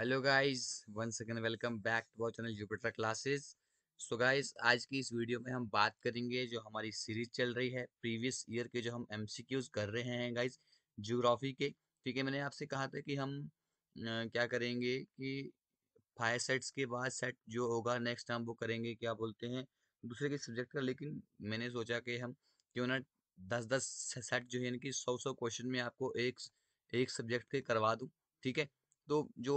Hello guys, once again welcome back to our channel Jupiter classes. So guys, आज की इस video में हम बात करेंगे जो हमारी सीरीज चल रही है प्रीवियस ईयर के, जो हम एमसीक्यूज कर रहे हैं गाइस ज्योग्राफी के। ठीक है, मैंने आपसे कहा था कि हम क्या करेंगे कि 5 सेट्स के बाद सेट जो होगा नेक्स्ट हम वो करेंगे, क्या बोलते हैं, दूसरे के सब्जेक्ट का। लेकिन मैंने सोचा कि हम क्यों ना 10-10 सेट जो है यानी कि 100-100 क्वेश्चन में आपको एक सब्जेक्ट के करवा दूँ। ठीक है, तो जो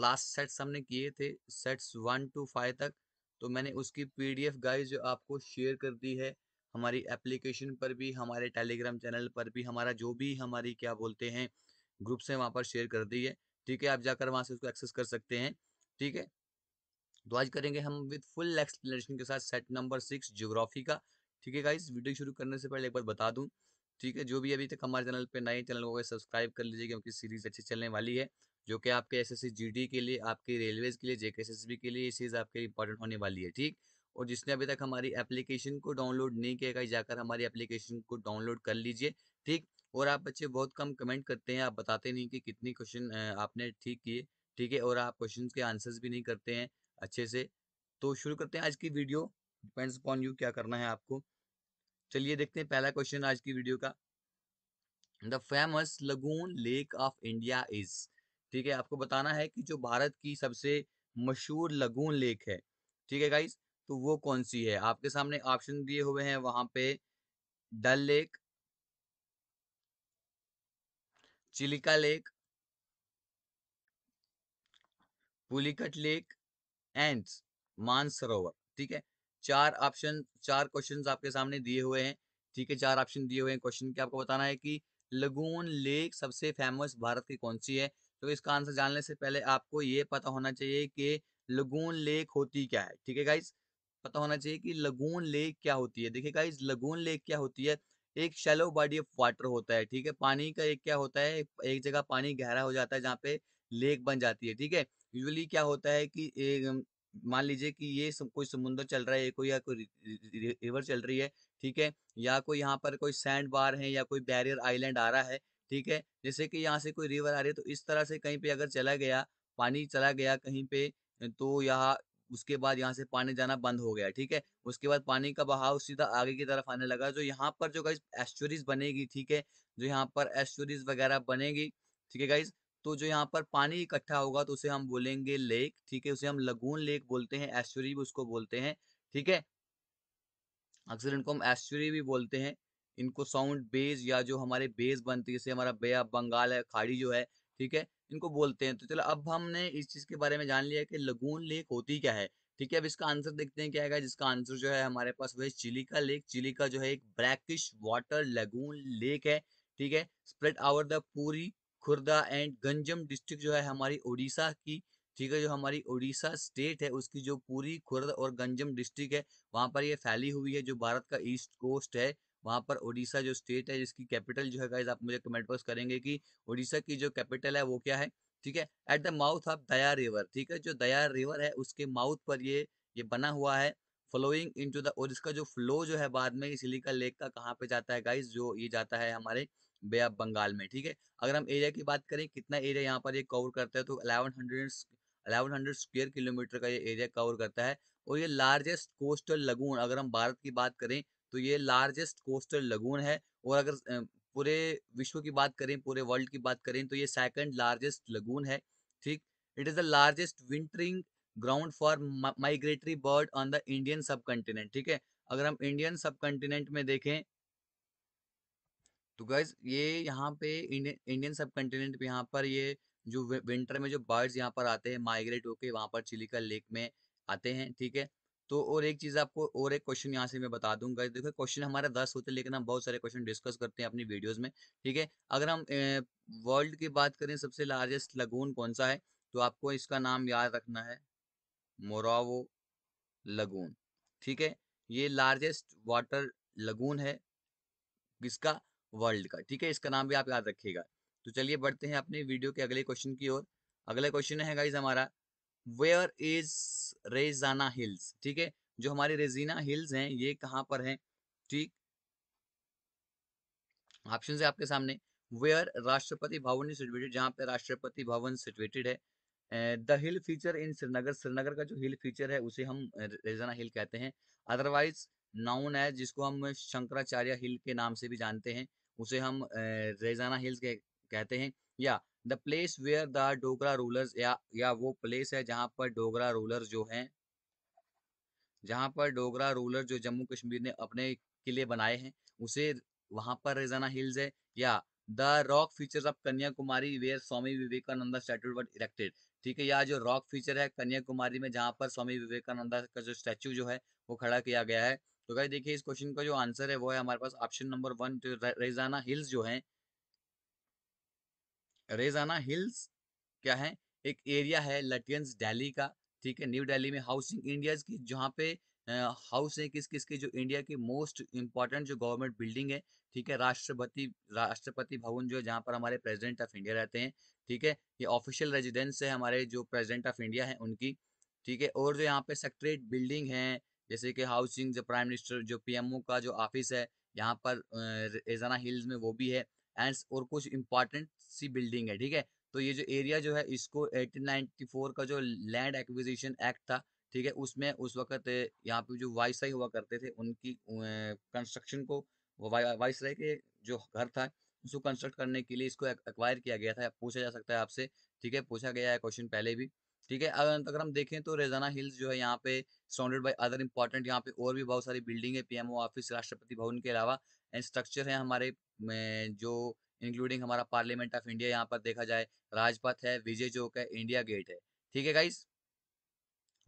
लास्ट सेट्स हमने किए थे सेट्स 1 to 5 तक, तो मैंने उसकी पीडीएफ गाइस जो आपको शेयर कर दी है हमारी एप्लीकेशन पर भी, हमारे टेलीग्राम चैनल पर भी, हमारा जो भी हमारी क्या बोलते हैं ग्रुप से वहाँ पर शेयर कर दी है। ठीक है, आप जाकर वहाँ से उसको एक्सेस कर सकते हैं। ठीक है, तो आज करेंगे हम विद फुल एक्सप्लेनेशन के साथ सेट नंबर 6 ज्योग्राफी का। ठीक है गाइस, वीडियो शुरू करने से पहले एक बार बता दूँ, ठीक है, जो भी अभी तक हमारे चैनल पर नए, चैनल को सब्सक्राइब कर लीजिए क्योंकि सीरीज अच्छी चलने वाली है, जो कि आपके एसएससी जीडी के लिए, आपके रेलवेज के लिए, जेकेएसएसबी के लिए ये चीज़ आपके इंपॉर्टेंट होने वाली है। ठीक, और जिसने अभी तक हमारी एप्लीकेशन को डाउनलोड नहीं किया गया, जाकर हमारी एप्लीकेशन को डाउनलोड कर लीजिए। ठीक, और आप बच्चे बहुत कम कमेंट करते हैं, आप बताते नहीं कि कितनी क्वेश्चन आपने ठीक किए। ठीक है, और आप क्वेश्चन के आंसर्स भी नहीं करते हैं अच्छे से। तो शुरू करते हैं आज की वीडियो, डिपेंड्स अपॉन यू क्या करना है आपको। चलिए देखते हैं पहला क्वेश्चन आज की वीडियो का। The famous lagoon lake of India is, ठीक है, आपको बताना है कि जो भारत की सबसे मशहूर लगून लेक है, ठीक है गाइस, तो वो कौन सी है। आपके सामने ऑप्शन दिए हुए हैं वहां पे Dal lake, Chilika lake, Pulicat lake and Mansarovar. ठीक है, 4 क्वेश्चंस आपके सामने दिए हुए हैं। ठीक है, 4 ऑप्शन दिए हुए हैं क्वेश्चन के। आपको बताना है कि लगून लेक सबसे फेमस भारत की कौन सी है। तो इसका आंसर जानने से पहले आपको ये पता होना चाहिए कि लगून लेक होती क्या है। ठीक है गाइज, पता होना चाहिए कि लगून लेक क्या होती है। देखिए गाइज, लगून लेक क्या होती है, एक शैलो बॉडी ऑफ वाटर होता है। ठीक है, पानी का एक क्या होता है, एक जगह पानी गहरा हो जाता है जहाँ पे लेक बन जाती है। ठीक है, यूजुअली क्या होता है कि एक मान लीजिए कि ये कोई समुद्र चल रहा है, कोई या कोई रिवर चल रही है। ठीक है, या कोई यहाँ पर कोई सैंड बार है या कोई बैरियर आइलैंड आ रहा है। ठीक है, जैसे कि यहाँ से कोई रिवर आ रही है, तो इस तरह से कहीं पे अगर चला गया, पानी चला गया कहीं पे, तो यहाँ उसके बाद यहाँ से पानी जाना बंद हो गया। ठीक है, उसके बाद पानी का बहाव सीधा आगे की तरफ आने लगा, जो यहाँ पर जो गाइस एस्चुरीज बनेगी। ठीक है, जो यहाँ पर एस्चुरीज वगैरह बनेगी। ठीक है गाइस, तो जो यहाँ पर पानी इकट्ठा होगा तो उसे हम बोलेंगे लेक। ठीक है, उसे हम लगून लेक बोलते हैं, एस्चुरी भी उसको बोलते हैं। ठीक है, अक्सर इनको हम एस्चुरी भी बोलते हैं। इनको साउंड बेस या जो हमारे बेस बनती है, जैसे हमारा बे ऑफ बंगाल है, खाड़ी जो है, ठीक है, इनको बोलते हैं। तो चलो, अब हमने इस चीज के बारे में जान लिया कि लगून लेक होती क्या है। ठीक है, अब इसका आंसर देखते हैं क्या है, जिसका आंसर जो है हमारे पास वह चिलिका लेक। चिलिका जो है एक ब्लैकिश वाटर लगून लेक है। ठीक है, स्प्रेड आवर द पूरी, खुर्दा एंड गंजम डिस्ट्रिक्ट जो है हमारी उड़ीसा की। ठीक है, जो हमारी उड़ीसा स्टेट है उसकी जो पूरी, खुर्द और गंजम डिस्ट्रिक्ट है वहां पर ये फैली हुई है। जो भारत का ईस्ट कोस्ट है वहाँ पर उड़ीसा जो स्टेट है, जिसकी कैपिटल जो है गाइस, आप मुझे कमेंट बॉक्स करेंगे कि उड़ीसा की जो कैपिटल है वो क्या है। ठीक है, at the mouth of Daya river. ठीक है, जो दया रिवर है उसके माउथ पर ये बना हुआ है, फ्लोइंग इनटू द, और इसका जो फ्लो जो है बाद में चिलिका लेक का कहाँ पे जाता है गाइस, जो ये जाता है हमारे बे ऑफ बंगाल में। ठीक है, अगर हम एरिया की बात करें कितना एरिया यहाँ पर ये कवर करता है, तो 1100 स्क्वायर किलोमीटर का ये एरिया कवर करता है। और ये लार्जेस्ट कोस्टल लगून, अगर हम भारत की बात करें तो ये लार्जेस्ट कोस्टल लगून है। और अगर पूरे विश्व की बात करें, पूरे वर्ल्ड की बात करें, तो ये सेकंड लार्जेस्ट लगून है। ठीक, it is the largest wintering ground for migratory bird on the Indian subcontinent. ठीक है, अगर हम इंडियन सब कॉन्टिनेंट में देखें तो गाइज ये यहाँ पे इंडियन सब कॉन्टिनेंट पे यहाँ पर ये जो विंटर में जो बर्ड्स यहाँ पर आते हैं माइग्रेट होके, वहाँ पर चिलिका लेक में आते हैं। ठीक है, तो और एक चीज़ आपको, और एक क्वेश्चन यहाँ से मैं बता दूंगा। देखो, क्वेश्चन हमारे 10 होते हैं लेकिन हम बहुत सारे क्वेश्चन डिस्कस करते हैं अपनी वीडियोस में। ठीक है, अगर हम वर्ल्ड की बात करें सबसे लार्जेस्ट लगून कौन सा है, तो आपको इसका नाम याद रखना है मोरावो लगून। ठीक है, ये लार्जेस्ट वाटर लगून है किसका, वर्ल्ड का। ठीक है, इसका नाम भी आप याद रखिएगा। तो चलिए बढ़ते हैं अपने वीडियो के अगले क्वेश्चन की ओर। अगला क्वेश्चन है गाइज हमारा Where is रेज़ाना हिल्स। ठीक है, जो हमारे रेज़िना हिल्स हैं ये कहाँ पर हैं। ठीक, ऑप्शन है आपके सामने, वेयर राष्ट्रपति भवन, जहाँ पे राष्ट्रपति भवन सिचुएटेड है, the hill feature in Srinagar, Srinagar का जो हिल फीचर है उसे हम रैज़िना हिल कहते हैं, अदरवाइज नाउन है जिसको हम शंकराचार्य हिल के नाम से भी जानते हैं, उसे हम रैज़िना हिल्स कहते हैं। या the place where the Dogra rulers, या वो प्लेस है जहाँ पर डोगरा रूलर जो हैं, जहाँ पर डोगरा रूलर जो जम्मू कश्मीर ने अपने किले बनाए हैं, उसे वहाँ पर रैज़िना हिल्स है। या the rock features of Kanyakumari where Swami Vivekananda statue was erected, ठीक है, या जो रॉक फीचर है कन्याकुमारी में जहाँ पर स्वामी विवेकानंदा का जो स्टैच्यू जो है वो खड़ा किया गया है। तो गाइस देखिए इस क्वेश्चन का जो आंसर है वो है हमारे पास ऑप्शन नंबर 1, तो रैज़िना हिल्स जो है, रैज़िना हिल्स क्या है, एक एरिया है लटियंस दिल्ली का, ठीक है, न्यू दिल्ली में हाउसिंग इंडिया की, जहाँ पे हाउस है किस किस के जो इंडिया की मोस्ट इंपॉर्टेंट जो गवर्नमेंट बिल्डिंग है, ठीक है, राष्ट्रपति भवन जो है जहाँ पर हमारे प्रेसिडेंट ऑफ इंडिया रहते हैं, ठीक है, ये ऑफिशियल रेजिडेंस है हमारे जो प्रेसिडेंट ऑफ इंडिया है उनकी, ठीक है। और जो यहाँ पे सेक्रेटरीट बिल्डिंग है जैसे कि हाउसिंग जो प्राइम मिनिस्टर जो पीएमओ का जो ऑफिस है यहाँ पर रैज़िना हिल्स में वो भी है, एंड और कुछ इंपॉर्टेंट सी बिल्डिंग है, ठीक है। तो ये जो एरिया जो है इसको 1894 का जो लैंड एक्विजिशन एक्ट था, ठीक है, उसमें उस वक्त यहाँ पे जो वाइसराय हुआ करते थे उनकी कंस्ट्रक्शन को, वाइसराय के जो घर था उसको कंस्ट्रक्ट करने के लिए इसको एक्वायर किया गया था, पूछा जा सकता है आपसे, ठीक है, पूछा गया है क्वेश्चन पहले भी, ठीक है। अगर हम देखें तो रैज़िना हिल्स जो है यहाँ पे सराउंडेड बाय अदर इंपॉर्टेंट, यहाँ पे और भी बहुत सारी बिल्डिंग है पीएमओ ऑफिस, राष्ट्रपति भवन के अलावा, एंड स्ट्रक्चर है हमारे जो इंक्लूडिंग हमारा पार्लियामेंट ऑफ इंडिया यहाँ पर देखा जाए, राजपथ है, विजय चौक है, इंडिया गेट है, ठीक है गाइस।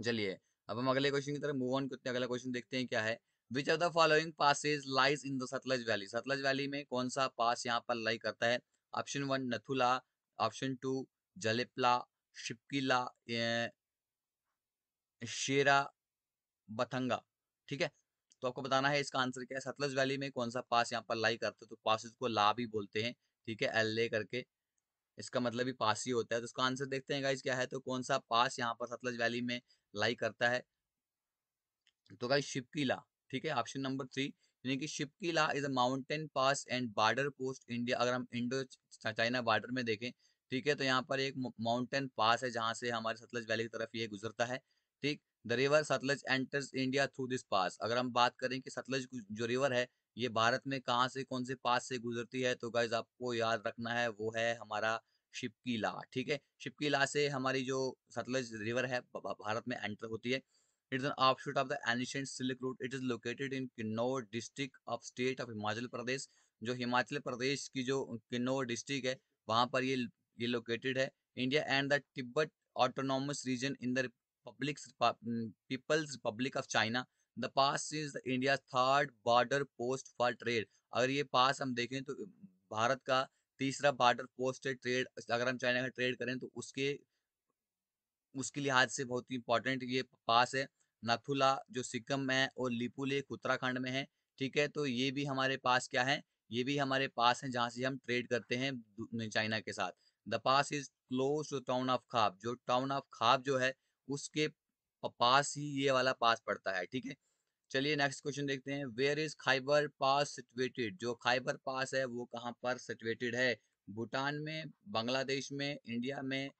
चलिए अब हम अगले क्वेश्चन की तरफ मूव ऑन करते हैं। अगला क्वेश्चन देखते हैं क्या है, which of the following passes lies in the Sutlej valley, Sutlej valley में कौन सा पास यहाँ पर लाई करता है। ऑप्शन 1 नथुला, ऑप्शन 2 जलेपला, शिपकी ला, शेरा बथंगा, ठीक है। तो आपको बताना है इसका आंसर क्या है, सतलज वैली में कौन सा पास यहाँ पर लाई करता है। तो पासेज को ला भी बोलते हैं, ठीक है, एल ए करके, इसका मतलब भी पास ही होता है। तो इसका आंसर देखते हैं गाइस क्या है, तो कौन सा पास यहाँ पर सतलज वैली में लाई करता है। तो गाइस शिपकी ला, ठीक है, ऑप्शन नंबर 3, यानी कि Shipki La is a mountain pass and border post India. अगर हम इंडो चाइना बॉर्डर में देखें, ठीक है, तो यहाँ पर एक माउंटेन पास है जहाँ से हमारे सतलज वैली की तरफ ये गुजरता है, ठीक। The river Sutlej enters India through this pass. अगर हम बात करें कि सतलज जो रिवर है ये भारत में कहाँ से कौन से पास से गुजरती है, तो गाइज आपको याद रखना है वो है हमारा शिपकी ला, ठीक है। शिपकी ला से हमारी जो सतलज रिवर है भारत में एंटर होती है। It is an offshoot of the ancient silk route. It is located in Kinnaur district of state of Himachal Pradesh. जो हिमाचल प्रदेश की जो किन्नौर डिस्ट्रिक्ट है वहाँ पर ये लोकेटेड है। India and the Tibet autonomous region in the people's republic of China. The pass is India third border post for trade. अगर ये पास हम देखें तो भारत का तीसरा बॉर्डर पोस्ट है ट्रेड। अगर हम चाइना का ट्रेड करें तो उसके लिहाज से बहुत ही इंपॉर्टेंट ये पास है। नाथुला जो सिक्किम में है और लिपुलेख उत्तराखंड में है, ठीक है। तो ये भी हमारे पास क्या है, ये भी हमारे पास है जहाँ से हम ट्रेड करते हैं चाइना के साथ। The pass is close to town of Khab. जो टाउन ऑफ खाब जो है उसके पास ही ये वाला पास पड़ता है, ठीक है। चलिए नेक्स्ट क्वेश्चन देखते हैं। Where is Khyber pass situated. जो खाइबर पास है वो कहाँ पर सिचुएटेड है? भूटान में, बांग्लादेश में, इंडिया में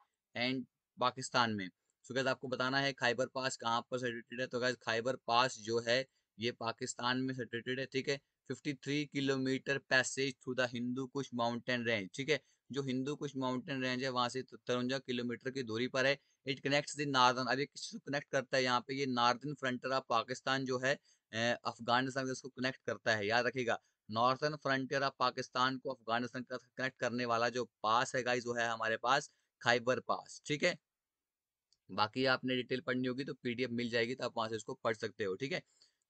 एंड पाकिस्तान में। सो गाइस आपको बताना है खाइबर पास कहाँ पर सिचुएटेड है। तो गाइस खाइबर पास जो है ये पाकिस्तान में सिचुएटेड है, ठीक है। 53 kilometre passage through the Hindu Kush mountain range, ठीक है। जो हिंदू कुश माउंटेन रेंज है वहां से 53 किलोमीटर की दूरी पर है। इट कनेक्ट्स द नार्दर्न, अब ये किसको कनेक्ट करता है यहाँ पे, ये नार्दर्न फ्रंटियर ऑफ पाकिस्तान जो है अफगानिस्तान से इसको कनेक्ट करता है। याद रखिएगा नॉर्थर्न फ्रंटियर ऑफ पाकिस्तान को अफगानिस्तान का कनेक्ट करने वाला जो पास है गाइस वो है हमारे पास खाइबर पास, ठीक है। बाकी आपने डिटेल पढ़नी होगी तो पीडीएफ मिल जाएगी तो आप वहां से इसको पढ़ सकते हो, ठीक है।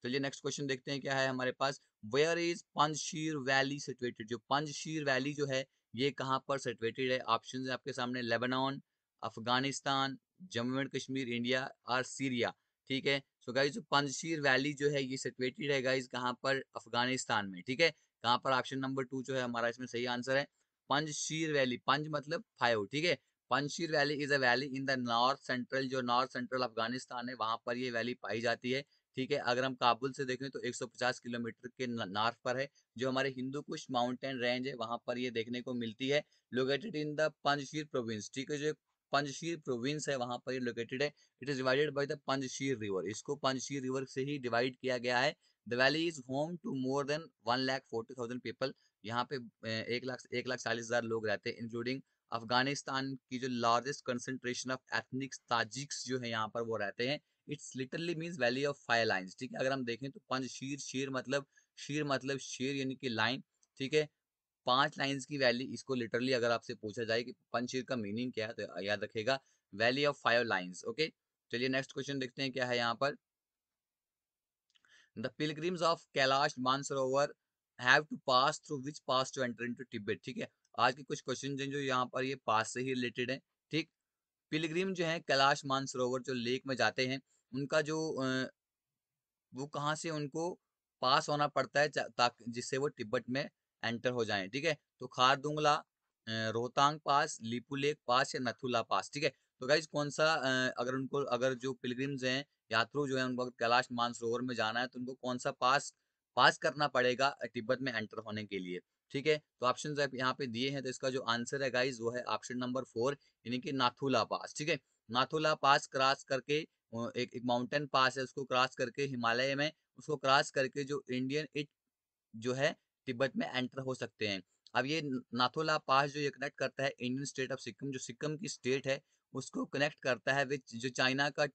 चलिए नेक्स्ट क्वेश्चन देखते हैं क्या है हमारे पास। Where is Panjshir valley situated. जो पंजशीर वैली जो है ये कहाँ पर सिचुएटेड है? ऑप्शन है आपके सामने Lebanon, Afghanistan, Jammu and Kashmir, India और सीरिया, ठीक है। सो गाइज जो पंजशीर वैली जो है ये सिचुएटेड है गाइज कहाँ पर? अफगानिस्तान में, ठीक है। कहाँ पर? ऑप्शन नंबर 2 जो है हमारा इसमें सही आंसर है। पंजशीर वैली, पंज मतलब 5, ठीक है। Panjshir valley is a valley in the north central, जो नॉर्थ सेंट्रल अफगानिस्तान है वहां पर ये वैली पाई जाती है, ठीक है। अगर हम काबुल से देखें तो 150 किलोमीटर के नॉर्थ पर है। जो हमारे हिंदू कुश माउंटेन रेंज है वहां पर ये देखने को मिलती है। Located in the Panjshir province, ठीक है। जो पंजशीर प्रोविंस है वहां पर लोकेटेड है। It is divided by the Panjshir river, इसको पंजशीर रिवर से ही डिवाइड किया गया है। The valley is home to more than 1,40,000 people, यहाँ पे 1,40,000 लोग रहते हैं, इंक्लूडिंग अफगानिस्तान की जो largest concentration of ethnic Tajiks जो है यहाँ पर वो रहते हैं। It's literally means valley of five lines, ठीक है। अगर हम देखें तो पंजशीर, शेर मतलब शेर यानी कि लाइन, ठीक है, 5 लाइंस की वैली। इसको लिटरली अगर आपसे पूछा जाए कि पंजशीर का मीनिंग क्या है तो याद रखेगा valley of five lines. Okay, चलिए नेक्स्ट क्वेश्चन देखते हैं क्या है यहाँ पर। The pilgrims of Kailash Mansarovar have to pass through which pass to enter into Tibet, ठीक है। आज के कुछ क्वेश्चन जो यहाँ पर ये पास से ही रिलेटेड है, ठीक। पिलग्रिम जो है कैलाश मानसरोवर जो लेक में जाते हैं उनका जो वो कहाँ से उनको पास होना पड़ता है ताकि जिससे वो तिब्बत में एंटर हो जाएं, ठीक है। तो खारदुंगला, रोहतांग पास, लिपुलेख पास या नथुला पास, ठीक है। तो गाइज कौन सा अगर जो पिलग्रिम्स हैं यात्रु जो है उनको कैलाश मानसरोवर में जाना है तो उनको कौन सा पास करना पड़ेगा तिब्बत में एंटर होने के लिए, ठीक है। तो ऑप्शन यहाँ पे दिए हैं तो इसका जो आंसर है गाइज वो है ऑप्शन नंबर 4 यानी कि नाथुला पास, ठीक है। नाथुला पास क्रॉस करके एक माउंटेन पास है, उसको क्रॉस करके हिमालय में उसको क्रॉस करके जो इंडियन जो है तिब्बत में एंटर हो सकते हैं। अब ये नाथुला पास जो ये कनेक्ट करता है इंडियन स्टेट ऑफ सिक्किम, जो सिक्किम की स्टेट है उसको कनेक्ट करता है विद जो चाइना का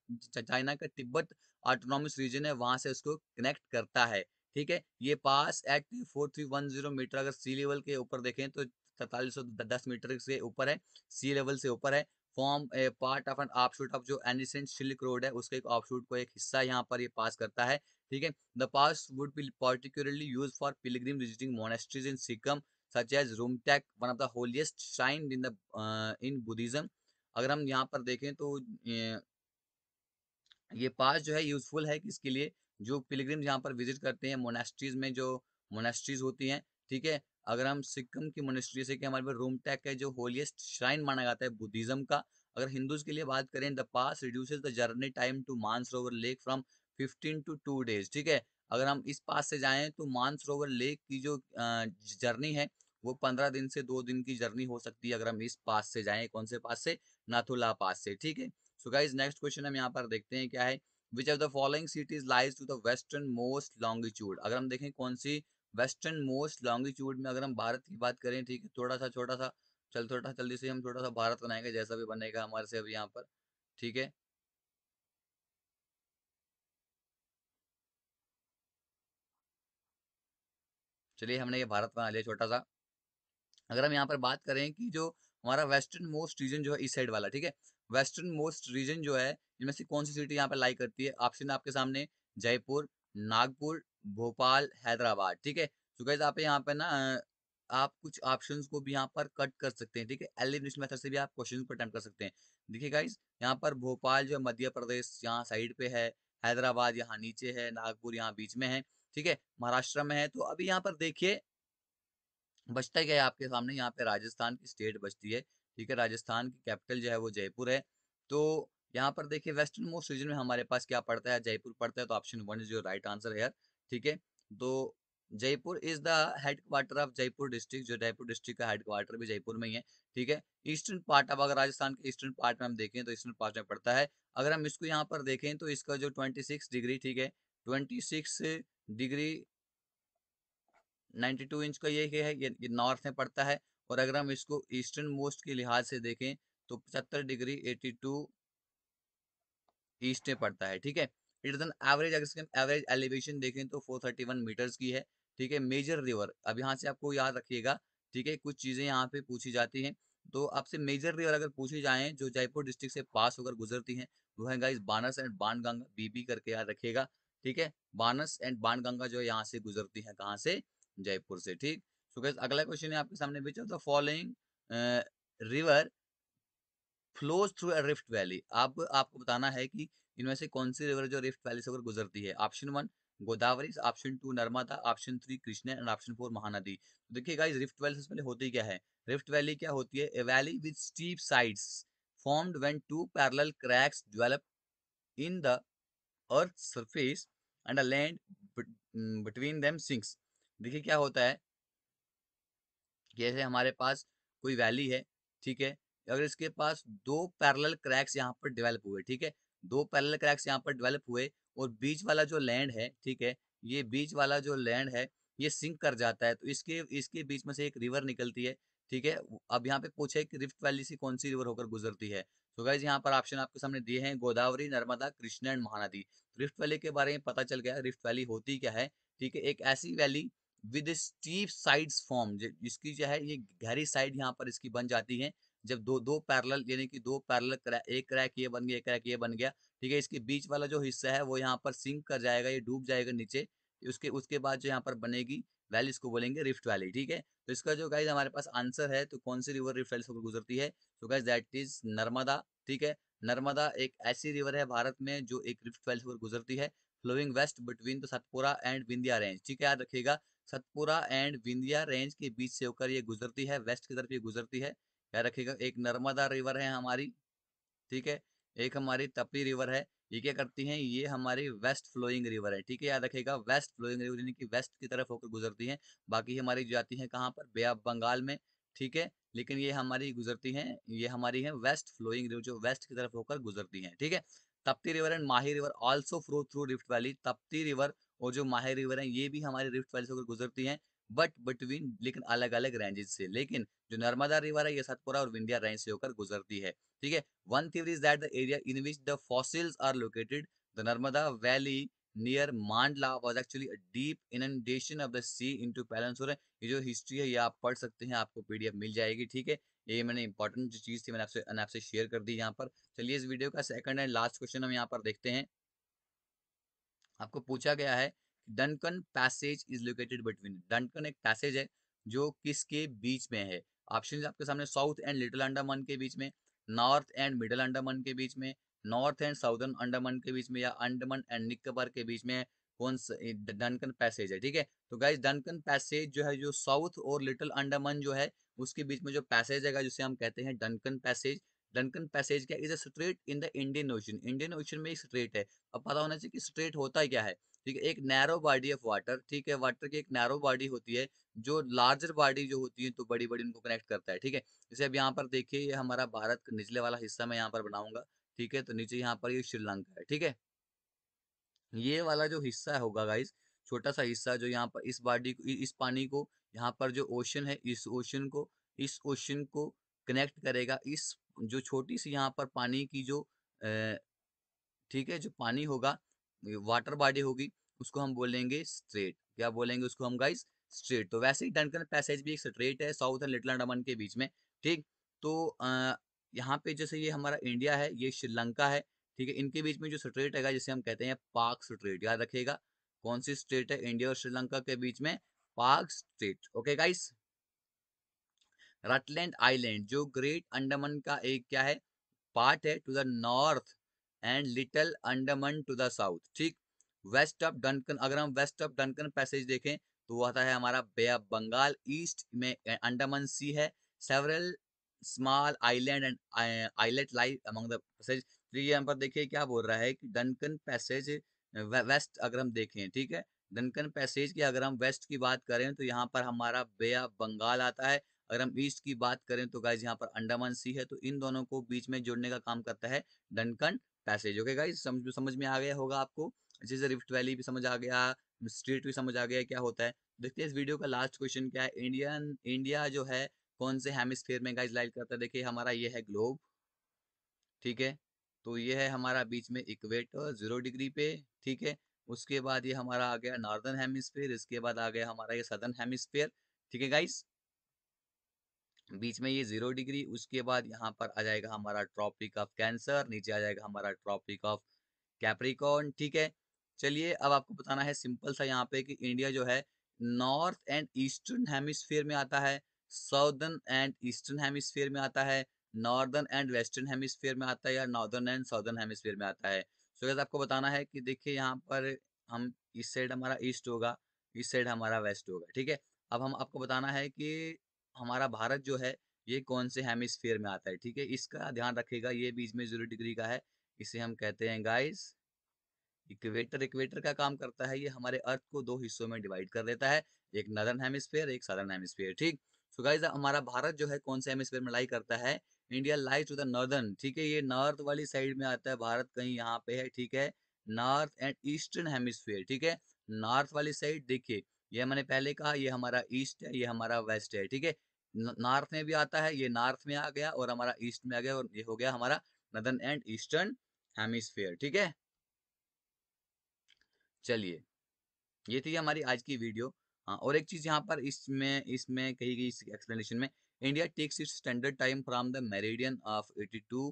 तिब्बत ऑटोनॉमस रीजन है वहां से उसको कनेक्ट करता है, ठीक है। ये पास एट 4310 मीटर अगर सी लेवल के ऊपर देखें तो 4710 मीटर से ऊपर है, सी लेवल से ऊपर है। Form a part of an offshoot of जो एनिसेंट सिल्क रोड है उसके एक ऑफशूट को एक हिस्सा यहाँ पर ये पास करता है, ठीक है। The pass would be particularly use for pilgrim visiting monasteries in Sikkim such as Rumtek, one of the holiest shrine in Buddhism. अगर हम यहाँ पर देखें तो ये पास जो है यूजफुल है किसके लिए, जो पिलग्रिम्स यहाँ पर विजिट करते हैं मोनेस्ट्रीज में, जो मोनेस्ट्रीज होती हैं, ठीक है। अगर हम सिक्किम की मोनेस्ट्री से कि हमारे पास रूमटेक है जो होलिएस्ट श्राइन माना जाता है बुद्धिज्म का। अगर हिंदूज के लिए बात करें the pass reduces the journey time to Mansarovar lake from 15 to 2 days, ठीक है। अगर हम इस पास से जाएं तो मानसरोवर लेक की जो जर्नी है वो 15 दिन से 2 दिन की जर्नी हो सकती है अगर हम इस पास से जाएं। कौन से पास से? नाथुला पास से, ठीक है। सो गाइस नेक्स्ट क्वेश्चन हम यहाँ पर देखते हैं क्या है। Which of the following cities lies to the western most longitude. अगर हम देखें कौन सी वेस्टर्न मोस्ट लॉन्गिट्यूड में, अगर हम भारत की बात करें, ठीक है, थोड़ा सा जल्दी से हम थोड़ा सा भारत बनाएंगे जैसा भी बनेगा हमारे से अभी यहाँ पर, ठीक है। चलिए हमने ये भारत बना लिया छोटा सा। अगर हम यहाँ पर बात करें कि जो हमारा वेस्टर्न मोस्ट रीजन जो है इस साइड वाला, ठीक है, वेस्टर्न मोस्ट रीजन जो है इनमें से कौन सी सिटी यहाँ पर लाई करती है? ऑप्शन आपके सामने जयपुर, नागपुर, भोपाल, हैदराबाद, ठीक है। तो गाइस आप यहाँ पर ना आप कुछ ऑप्शंस को भी यहाँ पर कट कर सकते हैं, ठीक है। एलिमिनेशन मेथड से भी आप क्वेश्चन को अटेम्प्ट कर सकते हैं। देखिए गाइज यहाँ पर भोपाल जो है मध्य प्रदेश यहाँ साइड पे है, हैदराबाद यहाँ नीचे है, नागपुर यहाँ बीच में है, ठीक है, महाराष्ट्र में है। तो अभी यहाँ पर देखिए बचता क्या है आपके सामने, यहाँ पे राजस्थान की स्टेट बचती है, ठीक है। राजस्थान की कैपिटल जो है वो जयपुर है। तो यहाँ पर देखिए वेस्टर्न मोस्ट रीजन में हमारे पास क्या पड़ता है? जयपुर पड़ता है। तो option 1 is your right answer है, ठीक है। तो Jaipur is the head quarter of Jaipur district, जो जयपुर डिस्ट्रिक्ट का हेड क्वार्टर भी जयपुर में ही है, ठीक है। ईस्टर्न पार्ट, अब अगर राजस्थान के ईस्टर्न पार्ट में हम देखें तो ईस्टर्न पार्ट में पड़ता है। अगर हम इसको यहाँ पर देखें तो इसका जो 26 डिग्री, ठीक है, 26 डिग्री 92 इंच का ये है, ये नॉर्थ में पड़ता है। और अगर हम इसको ईस्टर्न मोस्ट के लिहाज से देखें तो 75 डिग्री 82 ईस्ट में पड़ता है, ठीक है। इट इज एन एवरेज, अगर इसके एवरेज एलिवेशन देखें तो 431 मीटर्स की है, ठीक है। मेजर रिवर, अब यहाँ से आपको याद रखिएगा, ठीक है, कुछ चीज़ें यहाँ पे पूछी जाती हैं। तो आपसे मेजर रिवर अगर पूछी जाएँ जो जयपुर डिस्ट्रिक्ट से पास होकर गुजरती हैं वो है गाइस बानस एंड बाणगंगा, बीबी करके याद रखिएगा, ठीक है। बानस एंड बाणगंगा जो है यहाँ से गुजरती है, कहाँ से? जयपुर से, ठीक। सो गाइस अगला क्वेश्चन है आपके सामने, which of the following river flows through a rift valley. अब आपको बताना है कि इनमें से कौन सी रिवर जो रिफ्ट वैली से होकर गुजरती है। Option 1 Godavari, option 2 Narmada, option 3 Krishna and option 4 Mahanadi. तो देखिए गाइस रिफ्ट वैली सबसे पहले होती क्या है? रिफ्ट वैली क्या होती है? A valley with steep sides formed when two parallel cracks develop in the earth surface and a land between them sinks. देखिए क्या होता है, जैसे हमारे पास कोई वैली है, ठीक है, अगर इसके पास दो पैरेलल क्रैक्स यहाँ पर डेवलप हुए, ठीक है, दो पैरेलल क्रैक्स यहाँ पर डेवलप हुए और बीच वाला जो लैंड है, ठीक है, ये बीच वाला जो लैंड है ये सिंक कर जाता है, तो इसके बीच में से एक रिवर निकलती है, ठीक है। अब यहाँ पे पूछे कि रिफ्ट वैली से कौन सी रिवर होकर गुजरती है, तो गाइज यहाँ पर ऑप्शन आपके सामने दिए हैं Godavari, Narmada, Krishna and Mahanadi. Rift valley के बारे में पता चल गया, रिफ्ट वैली होती क्या है, ठीक है, एक ऐसी valley with steep sides form, जिसकी जो है ये गहरी साइड यहाँ पर इसकी बन जाती है जब दो पैरेलल, यानी कि दो पैरेलल, एक क्रैक ये बन गया, एक क्रैक ये बन गया, ठीक है, इसके बीच वाला जो हिस्सा है वो यहाँ पर सिंक कर जाएगा, ये डूब जाएगा नीचे, उसके बाद जो यहाँ पर बनेगी वैली इसको बोलेंगे रिफ्ट वैली, ठीक है। तो इसका जो गाइज हमारे पास आंसर है, तो कौन सी रिवर रिफ्ट वैली से गुजरती है, तो गाइज दैट इज नर्मदा, ठीक है। नर्मदा एक ऐसी रिवर है भारत में जो एक रिफ्ट वैली से गुजरती है, flowing west between the Satpura and Vindhya range, ठीक है, याद रखिएगा सतपुरा एंड विंध्या रेंज के बीच से होकर ये गुजरती है, वेस्ट की तरफ ये गुजरती है, याद रखिएगा। एक नर्मदा रिवर है हमारी, ठीक है, एक हमारी तपती रिवर है, ये क्या करती हैं, ये हमारी वेस्ट फ्लोइंग रिवर है, ठीक है, याद रखेगा वेस्ट फ्लोइंग रिवर यानी कि वेस्ट की तरफ होकर गुजरती हैं। बाकी हमारी जाती हैं कहाँ पर, बे ऑफ बंगाल में, ठीक है, लेकिन ये हमारी गुजरती हैं, ये हमारी है वेस्ट फ्लोइंग रिवर जो वेस्ट की तरफ होकर गुजरती हैं, ठीक है। Tapti river and Mahi river also flow through rift valley, Tapti river और जो माही रिवर है ये भी हमारी रिफ्ट वैली से होकर गुजरती है, बट बिटवीन, लेकिन अलग अलग रेंजेस से, लेकिन जो नर्मदा रिवर है ये सतपुरा और विंध्या रेंज से होकर गुजरती है, ठीक है। One theory is that the area in which the fossils are located the Narmada valley near Mandla was actually a deep inundation of the sea into peninsular. ये जो हिस्ट्री है ये आप पढ़ सकते हैं, आपको पीडीएफ मिल जाएगी, ठीक है। ये मैंने इंपॉर्टेंट जो चीज थी मैंने आपसे शेयर कर दी यहाँ पर। चलिए इस वीडियो का सेकंड एंड लास्ट क्वेश्चन हम यहाँ पर देखते हैं। आपको पूछा गया है Duncan passage is located between, Duncan एक पैसेज है जो किसके बीच में है। ऑप्शन आपके सामने साउथ एंड लिटिल अंडमान के बीच में, नॉर्थ एंड मिडिल अंडमान के बीच में, नॉर्थ एंड साउदर्न अंडमान के बीच में, या अंडमान एंड निकोबार के बीच में कौन सा डनकन पैसेज है, ठीक है। तो गाइज डनकन पैसेज जो है, जो साउथ और लिटिल अंडमान जो है उसके बीच में जो पैसेज है जिसे हम कहते हैं डनकन पैसेज। डनकन पैसेज क्या is a strait in the Indian ocean, Indian ocean में एक स्ट्रेट है। अब पता होना चाहिए कि स्ट्रेट होता क्या है, ठीक है, एक नैरो बॉडी ऑफ वाटर, ठीक है, वाटर की एक नैरो बॉडी होती है जो लार्जर बॉडी जो होती है तो बड़ी बड़ी उनको कनेक्ट करता है, ठीक है। जैसे अब यहाँ पर देखिए ये हमारा भारत का निचले वाला हिस्सा मैं यहाँ पर बनाऊंगा, ठीक है, तो नीचे यहाँ पर ये श्रीलंका है, ठीक है, ये वाला जो हिस्सा होगा गाइज छोटा सा हिस्सा जो यहाँ पर इस बॉडी को, इस पानी को यहाँ पर जो ओशन है इस ओशन को कनेक्ट करेगा। इस जो छोटी सी यहाँ पर पानी की जो ठीक है जो पानी होगा, वाटर बॉडी होगी, उसको हम बोलेंगे स्ट्रेट। क्या बोलेंगे उसको हम गाइस? स्ट्रेट। तो वैसे ही डनकन पैसेज भी एक स्ट्रेट है साउथ एंड लिटिल अंडमान के बीच में, ठीक। तो यहाँ पे जैसे ये हमारा इंडिया है, ये श्रीलंका है, ठीक है, इनके बीच में जो स्ट्रेट है जिसे हम कहते हैं पाक स्ट्रेट। याद रखेगा कौन सी स्ट्रेट है इंडिया और श्रीलंका के बीच में? Palk strait. Okay guys, Rutland island जो ग्रेट अंडमान का एक क्या है पार्ट है, to the north and little Andaman to the south, ठीक। वेस्ट ऑफ डनकन, अगर हम वेस्ट ऑफ डनकन पैसेज देखें तो वो आता है हमारा बे ऑफ बंगाल। ईस्ट में अंडमान सी है, several small island and islet life among the passage. यहाँ पर देखिए क्या बोल रहा है कि डनकन पैसेज वेस्ट अगर हम देखें, ठीक है, डनकन पैसेज की अगर हम वेस्ट की बात करें तो यहाँ पर हमारा बे ऑफ बंगाल आता है। अगर हम ईस्ट की बात करें तो गाइज यहाँ पर अंडमान सी है, तो इन दोनों को बीच में जोड़ने का काम करता है डनकन पैसेज। ओके गाइज, समझ में आ गया होगा आपको अच्छे से। रिफ्ट वैली भी समझ आ गया, स्ट्रेट भी समझ आ गया क्या होता है। देखते हैं इस वीडियो का लास्ट क्वेश्चन क्या है। इंडिया जो है कौन से हेमिस्फीयर में गाइज लाइट करता है? देखिए हमारा ये है ग्लोब, ठीक है, तो ये है हमारा बीच में इक्वेटर 0 डिग्री पे, ठीक है, उसके बाद ये हमारा आ गया नॉर्दर्न हेमिस्फीयर, इसके बाद आ गया हमारा ये सदर्न हेमिस्फीयर, ठीक है गाइज, बीच में ये 0 डिग्री, उसके बाद यहाँ पर आ जाएगा हमारा ट्रॉपिक ऑफ कैंसर, नीचे आ जाएगा हमारा ट्रॉपिक ऑफ कैप्रिकॉर्न, ठीक है। चलिए अब आपको बताना है सिंपल सा यहाँ पे कि इंडिया जो है नॉर्थ एंड ईस्टर्न हेमिस्फीयर में आता है, साउदर्न एंड ईस्टर्न हेमिस्फीयर में आता है, नॉर्दर्न एंड वेस्टर्न हेमिस्फीयर में आता है, या नॉर्दर्न एंड साउदर्न हेमिस्फीयर में आता है। सो गाइस आपको बताना है कि देखिए यहाँ पर हम इस साइड हमारा ईस्ट होगा, इस साइड हमारा वेस्ट होगा, ठीक है। अब हम आपको बताना है कि हमारा भारत जो है ये कौन से हेमिस्फीयर में आता है, ठीक है, इसका ध्यान रखेगा। ये बीच में 0 डिग्री का है, इसे हम कहते हैं गाइस इक्वेटर। इक्वेटर का काम करता है ये हमारे अर्थ को दो हिस्सों में डिवाइड कर देता है, एक नॉर्दर्न हेमिस्फीयर, एक साउदर्न हेमिस्फीयर, ठीक। सो गाइस हमारा भारत जो है कौन से हेमिस्फीयर में लाई करता है? India lies to the northern, ठीक है, ये नॉर्थ वाली साइड में आता है भारत, कहीं यहाँ पे है, ठीक है, नॉर्थ एंड ईस्टर्न हेमिस्फीयर, ठीक है, नॉर्थ वाली साइड देखिए, ये मैंने पहले कहा ये हमारा ईस्ट है, ये हमारा वेस्ट है, ठीक है, नॉर्थ में भी आता है, ये नॉर्थ में आ गया और हमारा ईस्ट में आ गया, और ये हो गया हमारा नॉर्दर्न एंड ईस्टर्न हेमिस्फीयर, ठीक है। चलिए ये थी हमारी आज की वीडियो। हाँ, और एक चीज यहाँ पर इसमें कही गई इस एक्सप्लेनेशन में, India takes its standard time from the meridian of 82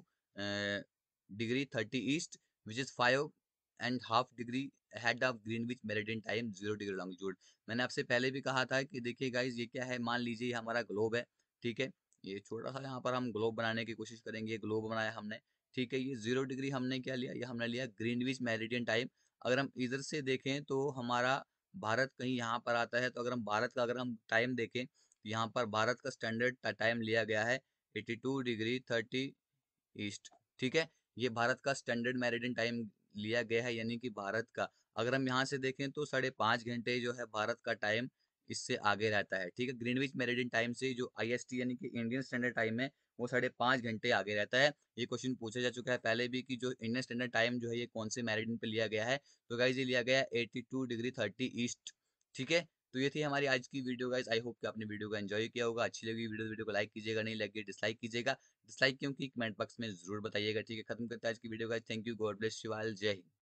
degree 30 east which is 5.5 degree head of Greenwich meridian time 0 degree longitude. मैंने आपसे पहले भी कहा था कि देखिए गाइज ये क्या है, मान लीजिए हमारा ग्लोब है, ठीक है, ये छोटा सा यहाँ पर हम ग्लोब बनाने की कोशिश करेंगे, ये ग्लोब बनाया हमने, ठीक है, ये 0 डिग्री हमने क्या लिया, ये हमने लिया ग्रीनविच मेरिडियन टाइम। अगर हम इधर से देखें तो हमारा भारत कहीं यहाँ पर आता है, तो अगर हम भारत का अगर हम टाइम देखें तो यहाँ पर भारत का स्टैंडर्ड टाइम लिया गया है 82 डिग्री 30 ईस्ट, ठीक है, ये भारत का स्टैंडर्ड मेरिडियन टाइम लिया गया है, यानी कि भारत का अगर हम यहाँ से देखें तो 5.5 घंटे जो है भारत का टाइम इससे आगे रहता है, ठीक है, ग्रीनविच मेरिडियन टाइम से जो IST यानी कि इंडियन स्टैंडर्ड टाइम है वो 5.5 घंटे आगे रहता है। ये क्वेश्चन पूछा जा चुका है पहले भी कि जो इंडियन स्टैंडर्ड टाइम जो है ये कौन से मेरिडियन पे लिया गया है, तो गाइज ये लिया गया है 82 डिग्री 30 ईस्ट, ठीक है। तो ये थी हमारी आज की वीडियो गाइज, आई होप कि आपने वीडियो का एंजॉय किया होगा। अच्छी लगी वीडियो को लाइक कीजिएगा, नहीं लगी डिसलाइक कीजिएगा, डिसलाइक क्योंकि कमेंट बॉक्स में जरूर बताइएगा, ठीक है। खत्म करते हैं आज की video guys, thank you, God bless you all, जय हिंद।